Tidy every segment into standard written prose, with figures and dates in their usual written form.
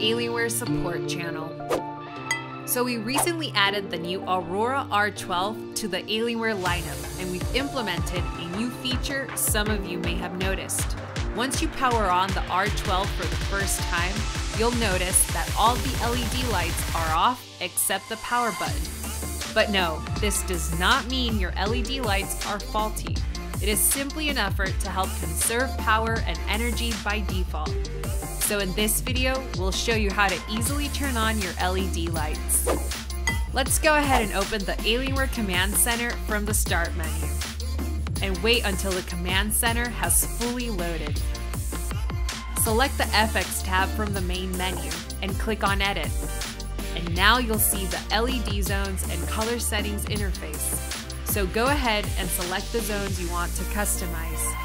Alienware support channel. So we recently added the new Aurora R12 to the Alienware lineup, and we've implemented a new feature some of you may have noticed. Once you power on the R12 for the first time, you'll notice that all the LED lights are off except the power button. But no, this does not mean your LED lights are faulty. It is simply an effort to help conserve power and energy by default. So in this video, we'll show you how to easily turn on your LED lights. Let's go ahead and open the Alienware Command Center from the Start menu, and wait until the Command Center has fully loaded. Select the FX tab from the main menu and click on Edit. And now you'll see the LED zones and color settings interface. So go ahead and select the zones you want to customize.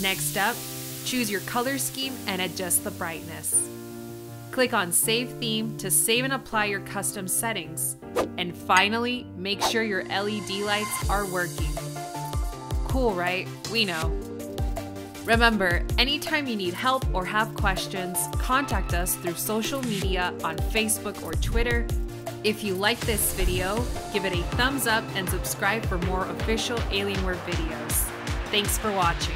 Next up, choose your color scheme and adjust the brightness. Click on Save Theme to save and apply your custom settings. And finally, make sure your LED lights are working. Cool, right? We know. Remember, anytime you need help or have questions, contact us through social media on Facebook or Twitter. If you like this video, give it a thumbs up and subscribe for more official Alienware videos. Thanks for watching.